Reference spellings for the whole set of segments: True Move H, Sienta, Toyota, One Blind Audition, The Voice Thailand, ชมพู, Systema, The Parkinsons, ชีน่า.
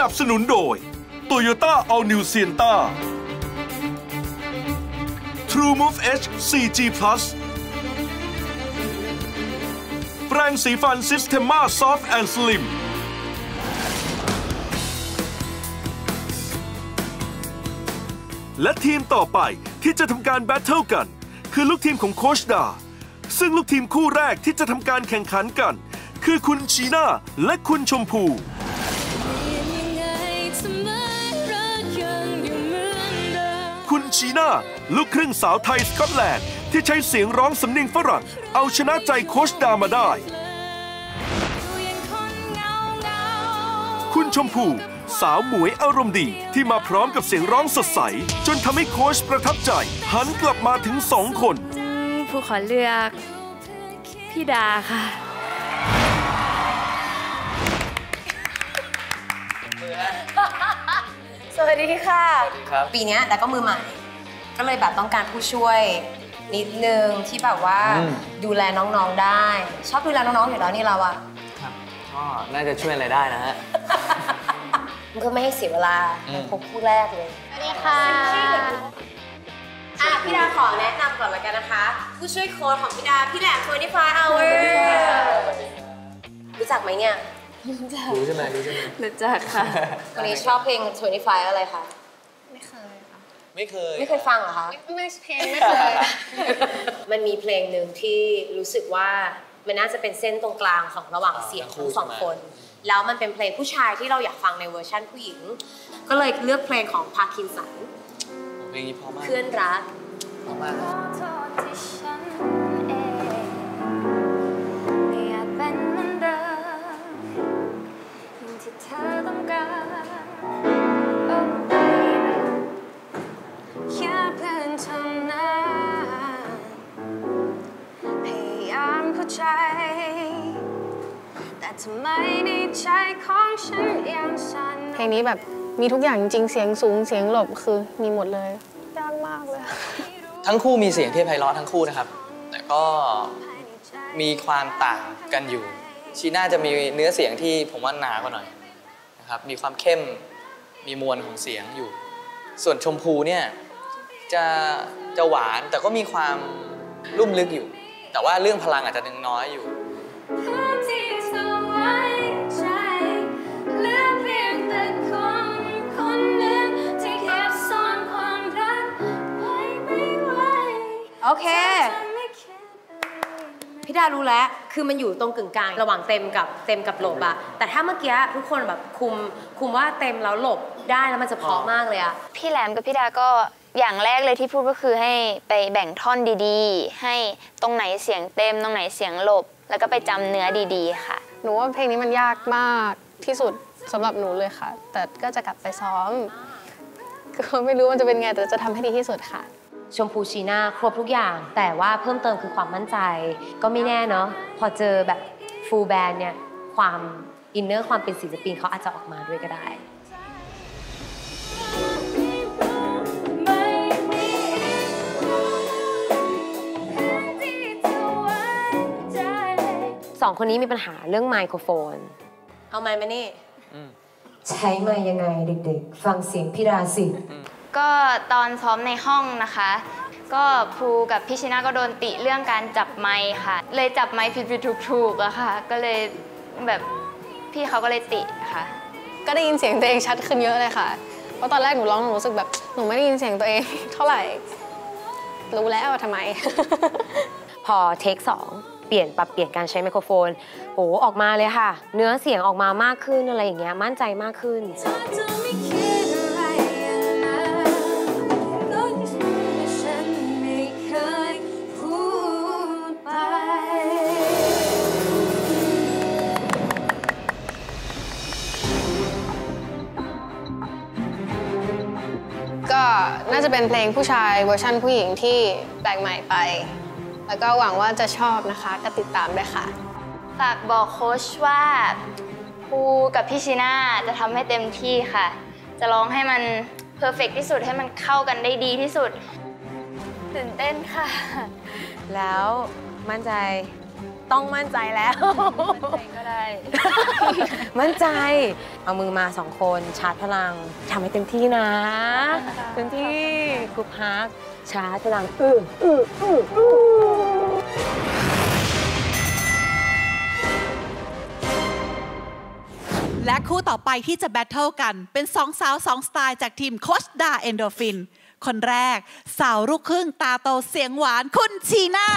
นับสนุนโดย Toyota All New Sienta True Move H 4G Plus แปรงสีฟัน Systema Soft and Slim และทีมต่อไปที่จะทำการแบทเทิลกันคือลูกทีมของโคชดาซึ่งลูกทีมคู่แรกที่จะทำการแข่งขันกันคือคุณชีน่าและคุณชมพูคุณชีน่าลูกครึ่งสาวไทยสกอตแลนด์ที่ใช้เสียงร้องสำเนียงฝรั่งเอาชนะใจโคชดามาได้คุณชมพูสาวหมวยอารมณ์ดีที่มาพร้อมกับเสียงร้องสดใสจนทำให้โค้ชประทับใจหันกลับมาถึงสองคนผู้ขอเลือกพี่ดาค่ะสวัสดีค่ะปีนี้แต่ก็มือใหม่ก็เลยแบบต้องการผู้ช่วยนิดนึงที่แบบว่าดูแลน้องๆได้ชอบดูแลน้องๆอยู่แล้วนี่เราอะครับก็น่าจะช่วยอะไรได้นะฮะเพื่อไม่ให้เสียเวลาพบคู่แรกเลยสวัสดีค่ะพี่ดาขอแนะนำก่อนละกันนะคะผู้ช่วยโค้ชของพี่ดาพี่แหลม25 hours รู้จักไหมเนี่ยรู้จักรู้ใช่ไหมรู้จักค่ะคนนี้ชอบเพลง25อะไรคะไม่เคยค่ะไม่เคยฟังเหรอคะไม่เคยมันมีเพลงหนึ่งที่รู้สึกว่ามันน่าจะเป็นเส้นตรงกลางของระหว่างเสียงของสองคนแล้วมันเป็นเพลงผู้ชายที่เราอยากฟังในเวอร์ชั่นผู้หญิงก็เลยเลือกเพลงของพาร์คินสันเพลงนี้พอมากเพื่อนรักพอมากเพลงนี้แบบมีทุกอย่างจริงเสียงสูงเสียงหลบคือมีหมดเลยยากมากเลยทั้งคู่มีเสียงที่ไพเราะทั้งคู่นะครับแต่ก็มีความต่างกันอยู่ชีน่าจะมีเนื้อเสียงที่ผมว่าหนากว่าหน่อยนะครับมีความเข้มมีมวลของเสียงอยู่ส่วนชมพูเนี่ยจะหวานแต่ก็มีความลุ่มลึกอยู่แต่ว่าเรื่องพลังอาจจะยังน้อยอยู่โอเคพี่ดารู้แล้วคือมันอยู่ตรงกึ่งกลางระหว่างเต็มกับหลบอะแต่ถ้าเมื่อกี้ทุกคนแบบคุมว่าเต็มแล้วหลบได้แล้วมันจะเพาะมากเลยอะพี่แหลมกับพี่ดาก็อย่างแรกเลยที่พูดก็คือให้ไปแบ่งท่อนดีๆให้ตรงไหนเสียงเต็มตรงไหนเสียงหลบแล้วก็ไปจำเนื้อดีๆค่ะหนูว่าเพลงนี้มันยากมากที่สุดสำหรับหนูเลยค่ะแต่ก็จะกลับไปซ้อมก็ไม่รู้มันจะเป็นไงแต่จะทำให้ดีที่สุดค่ะชมพูชีน่าครบทุกอย่างแต่ว่าเพิ่มเติมคือความมั่นใจก็ไม่แน่เนาะพอเจอแบบฟูลแบนด์เนี่ยความอินเนอร์ความเป็นศิลปินเขาอาจจะออกมาด้วยก็ได้สองคนนี้มีปัญหาเรื่องไมโครโฟนเอาไมค์มานี่ใช้ไมค์ยังไงเด็กๆฟังเสียงพี่ดาสิก็ตอนซ้อมในห้องนะคะก็ครูกับพี่ชิน่าก็โดนติเรื่องการจับไมค์ค่ะเลยจับไมค์ผิดๆถูกๆอะค่ะก็เลยแบบพี่เขาก็เลยติค่ะก็ได้ยินเสียงตัวเองชัดขึ้นเยอะเลยค่ะเพราะตอนแรกหนูร้องหนูรู้สึกแบบหนูไม่ได้ยินเสียงตัวเองเท่าไหร่รู้แล้วว่าทำไม พอเทค2ปรับเปลี่ยนการใช้ไมโครโฟนโอ้ออกมาเลยค่ะเนื้อเสียงออกมามากขึ้นอะไรอย่างเงี้ยมั่นใจมากขึ้นก็น่าจะเป็นเพลงผู้ชายเวอร์ชั่นผู้หญิงที่แปลกใหม่ไปแล้วก็หวังว่าจะชอบนะคะก็ติดตามด้วยค่ะฝากบอกโค้ชว่าครูกับพี่ชีน่าจะทำให้เต็มที่ค่ะจะร้องให้มันเพอร์เฟกต์ที่สุดให้มันเข้ากันได้ดีที่สุดตื่นเต้นค่ะแล้วมั่นใจ ต้องมั่นใจแล้วมั่นใจก็ได้มั่นใจเอามือมาสองคนชาร์จพลังทำให้เต็มที่นะเต็มที่กูพักชาร์จพลังและคู่ต่อไปที่จะแบทเทิลกันเป็นสองสาวสองสไตล์จากทีมโคชดาเอนโดฟินคนแรกสาวลูกครึ่งตาโตเสียงหวานคุณชีน่า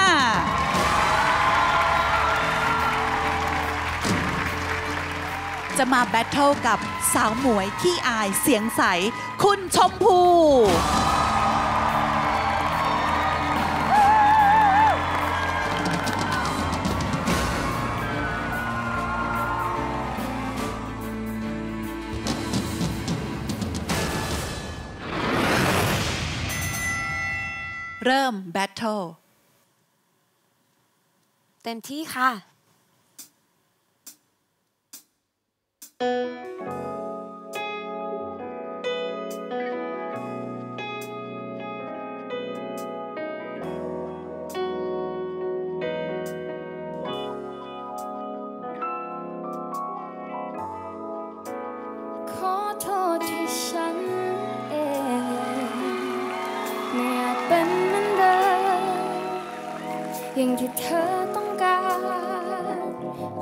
จะมาแบทเทิลกับสาวหมวยขี้อายเสียงใสคุณชมพูเริ่มแบทเทิลเต็มที่ค่ะขอโทษที่ฉันเองไม่อาจเป็นเหมือนเดิมอย่างที่เธอต้องการ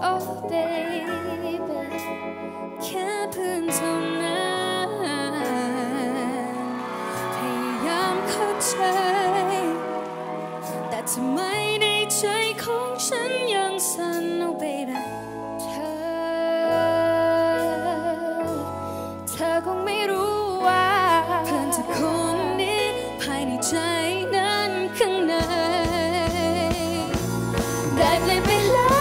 Oh baby แค่เพื่อนเท่านั้นพยายามเข้าใจแต่ทำไมในใจของฉันยังสั่น Oh baby เธอคงไม่รู้ว่าเพื่อนเธอคนนี้ภายในใจนั้นข้างในได้เปลี่ยนไปแล้ว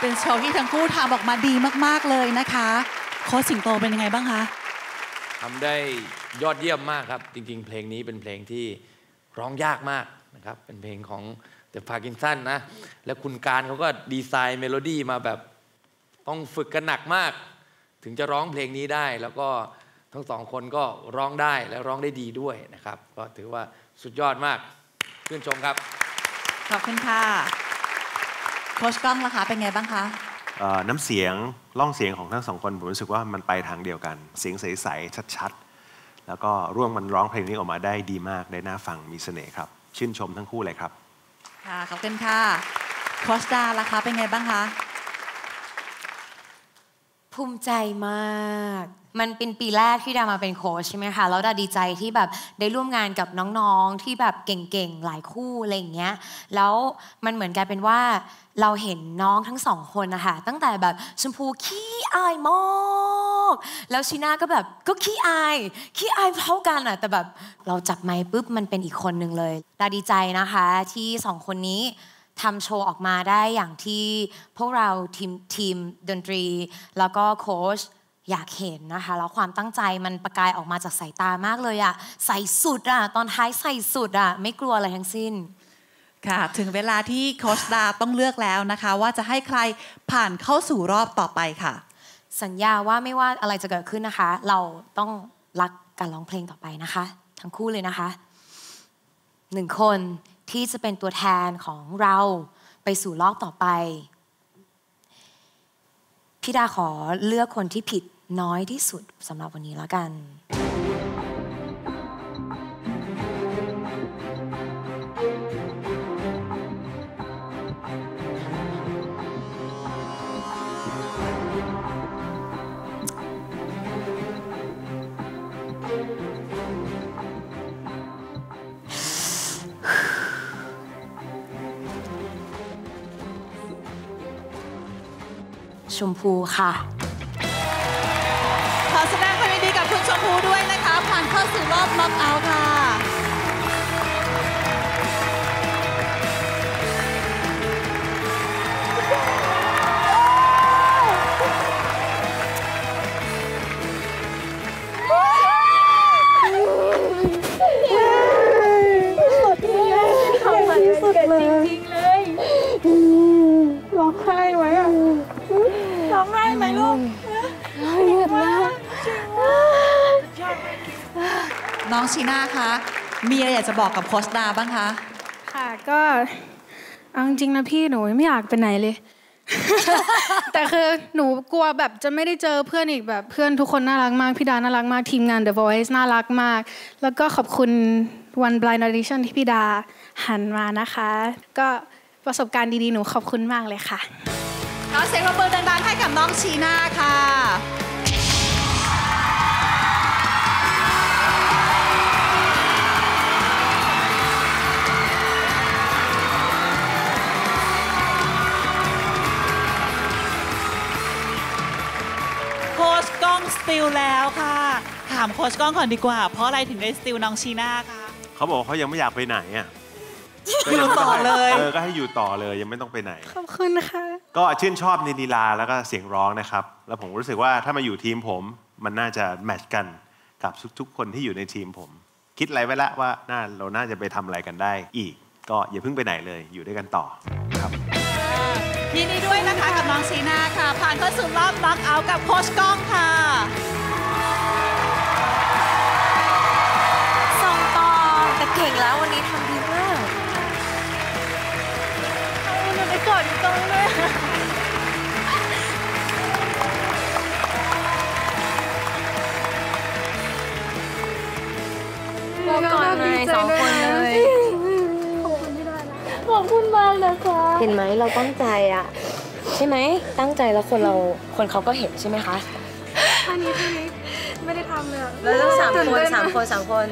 เป็นโชว์ที่ทั้งคู่ทำออกมาดีมากๆเลยนะคะโค้ชสิงโตเป็นยังไงบ้างคะทำได้ยอดเยี่ยมมากครับจริงๆเพลงนี้เป็นเพลงที่ร้องยากมากนะครับเป็นเพลงของเดอะพาร์กินสันนะและคุณการเขาก็ดีไซน์เมโลดี้มาแบบต้องฝึกกันหนักมากถึงจะร้องเพลงนี้ได้แล้วก็ทั้งสองคนก็ร้องได้และร้องได้ดีด้วยนะครับก็ถือว่าสุดยอดมากชื่นชมครับขอบคุณค่ะโค้ชกล้องล่ะคะเป็นไงบ้างคะน้ำเสียงร่องเสียงของทั้งสองคนผมรู้สึกว่ามันไปทางเดียวกันเสียงใสๆชัดๆแล้วก็ร่วมมันร้องเพลงนี้ออกมาได้ดีมากได้น่าฟังมีเสน่ห์ครับชื่นชมทั้งคู่เลยครับค่ะขอบคุณค่ะโค้ชดาล่ะคะเป็นไงบ้างคะภูมิใจมากมันเป็นปีแรกที่ดามาเป็นโค้ชใช่ไหมคะแล้วดาดีใจที่แบบได้ร่วมงานกับน้องๆที่แบบเก่งๆหลายคู่อะไรอย่างเงี้ยแล้วมันเหมือนกันเป็นว่าเราเห็นน้องทั้งสองคนนะคะตั้งแต่แบบชมพูขี้อายมากแล้วชีน่าก็แบบก็ขี้อายเท่ากันอะแต่แบบเราจับไมค์ปุ๊บมันเป็นอีกคนนึงเลยดาดีใจนะคะที่สองคนนี้ ทำโชว์ออกมาได้อย่างที่พวกเราทีมดนตรีแล้วก็โค้ชอยากเห็นนะคะแล้วความตั้งใจมันประกายออกมาจากสายตามากเลยอะใส่สุดอะตอนท้ายใส่สุดอะไม่กลัวอะไรทั้งสิ้นค่ะถึงเวลาที่โค้ชดาต้องเลือกแล้วนะคะว่าจะให้ใครผ่านเข้าสู่รอบต่อไปค่ะสัญญาว่าไม่ว่าอะไรจะเกิดขึ้นนะคะเราต้องรักการร้องเพลงต่อไปนะคะทั้งคู่เลยนะคะหนึ่งคนที่จะเป็นตัวแทนของเราไปสู่รอบต่อไปพี่ดาขอเลือกคนที่ผิดน้อยที่สุดสำหรับวันนี้แล้วกันชมพูค่ะขอแสดงความยินดีกับคุณชมพูด้วยนะคะผ่านเข้าสู่รอบน็อกเอาท์ค่ะน้องชีน่าคะมีอะไรอยากจะบอกกับโค้ชดาบ้างคะค่ะก็จริงๆนะพี่หนูไม่อยากไปไหนเลย แต่คือหนูกลัวแบบจะไม่ได้เจอเพื่อนอีกแบบเพื่อนทุกคนน่ารักมากพี่ดาน่ารักมากทีมงาน The Voice น่ารักมากแล้วก็ขอบคุณ One Blind Audition ที่พี่ดาหันมานะคะก็ประสบการณ์ดีๆหนูขอบคุณมากเลยค่ะขอเสียงปรบมือดังๆให้กับน้องชีน่าค่ะโค้ชก้องสติลแล้วค่ะถามโค้ชก้องก่อนดีกว่าเพราะอะไรถึงได้สติลน้องชีน่าคะเขาบอกเขายังไม่อยากไปไหนอ่ะอยู่ต่อเลยก็ให้อยู่ต่อเลยยังไม่ต้องไปไหนขอบคุณนะคะก็ชื่นชอบในลีลาแล้วก็เสียงร้องนะครับแล้วผมรู้สึกว่าถ้ามาอยู่ทีมผมมันน่าจะแมทช์กันกับทุกๆคนที่อยู่ในทีมผมคิดอะไรไว้แล้วว่าเราน่าจะไปทำอะไรกันได้อีกก็อย่าเพิ่งไปไหนเลยอยู่ด้วยกันต่อครับยินดีด้วยนะคะกับน้องซีน่าค่ะผ่านเข้าสู่รอบน็อกเอาท์กับโค้ชก้องค่ะส่งต่อแต่เก่งแล้ววันนี้ทำดีมากมันได้กอดอยู่ตรงเลยโมก่อนเลยสองคนเลยขอบคุณมากนะคะเห็นไหมเราตั้งใจอ่ะใช่ไหมตั้งใจแล้วคนเขาก็เห็นใช่ไหมคะอันนี้ไม่ได้ทำเลยแล้วต้องสามคน